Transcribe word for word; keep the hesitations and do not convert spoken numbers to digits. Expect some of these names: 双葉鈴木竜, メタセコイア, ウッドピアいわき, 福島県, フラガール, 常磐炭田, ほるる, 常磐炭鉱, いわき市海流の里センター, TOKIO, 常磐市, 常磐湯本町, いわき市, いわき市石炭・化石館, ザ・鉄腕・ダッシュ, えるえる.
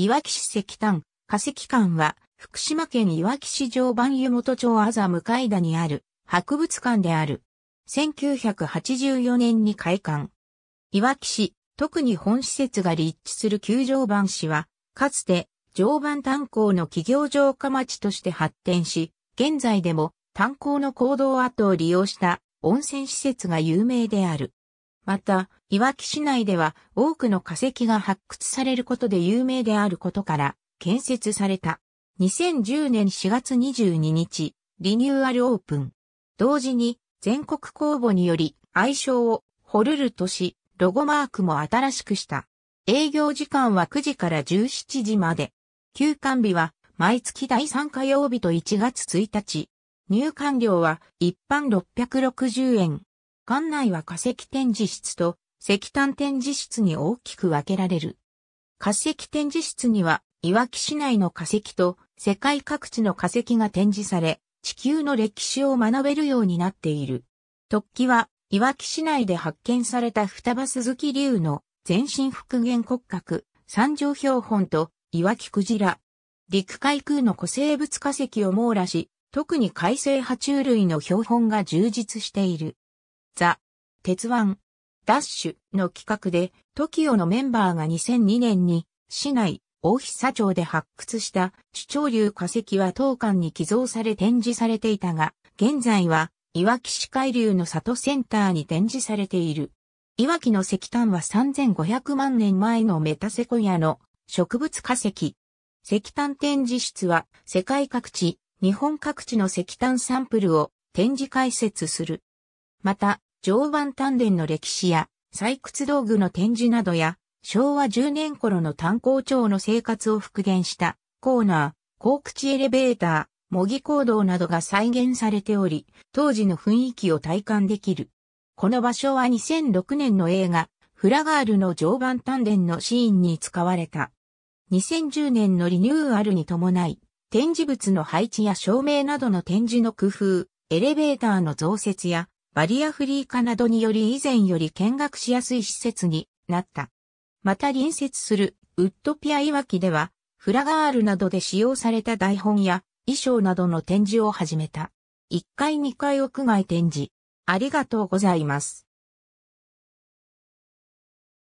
いわき市石炭・化石館は、福島県いわき市常磐湯本町あざむかいだにある博物館である。せんきゅうひゃくはちじゅうよねんに開館。いわき市、特に本施設が立地する旧常磐市は、かつて常磐炭鉱の企業城下町として発展し、現在でも炭鉱の坑道跡を利用した温泉施設が有名である。また、いわき市内では多くの化石が発掘されることで有名であることから建設された。にせんじゅうねんしがつにじゅうににち、リニューアルオープン。同時に、全国公募により、愛称を、ホルルとし、ロゴマークも新しくした。営業時間はくじからじゅうしちじまで。休館日は、毎月だいさん火曜日といちがつついたち。入館料は、一般ろっぴゃくろくじゅうえん。館内は化石展示室と、石炭展示室に大きく分けられる。化石展示室には、いわき市内の化石と、世界各地の化石が展示され、地球の歴史を学べるようになっている。突起は、いわき市内で発見された双葉鈴木竜の全身復元骨格、三条標本と、いわきクジラ。陸海空の古生物化石を網羅し、特に海生爬虫類の標本が充実している。ザ・鉄腕・ダッシュの企画で、トキオ のメンバーがにせんにねんに、市内、大久町で発掘した主潮流化石は当館に寄贈され展示されていたが、現在は、いわき市海流の里センターに展示されている。いわきの石炭はさんぜんごひゃくまんねんまえのメタセコイアの植物化石。石炭展示室は世界各地、日本各地の石炭サンプルを展示解説する。また、常磐炭田の歴史や採掘道具の展示などや、しょうわじゅうねん頃の炭鉱町の生活を復元したコーナー、坑口エレベーター、模擬坑道などが再現されており、当時の雰囲気を体感できる。この場所はにせんろくねんの映画、フラガールの常磐炭田のシーンに使われた。にせんじゅうねんのリニューアルに伴い、展示物の配置や照明などの展示の工夫、エレベーターの増設やバリアフリー化などにより以前より見学しやすい施設になった。また隣接するウッドピアいわきではフラガールなどで使用された台本や衣装などの展示を始めた。いっかいにかい屋外展示。ありがとうございます。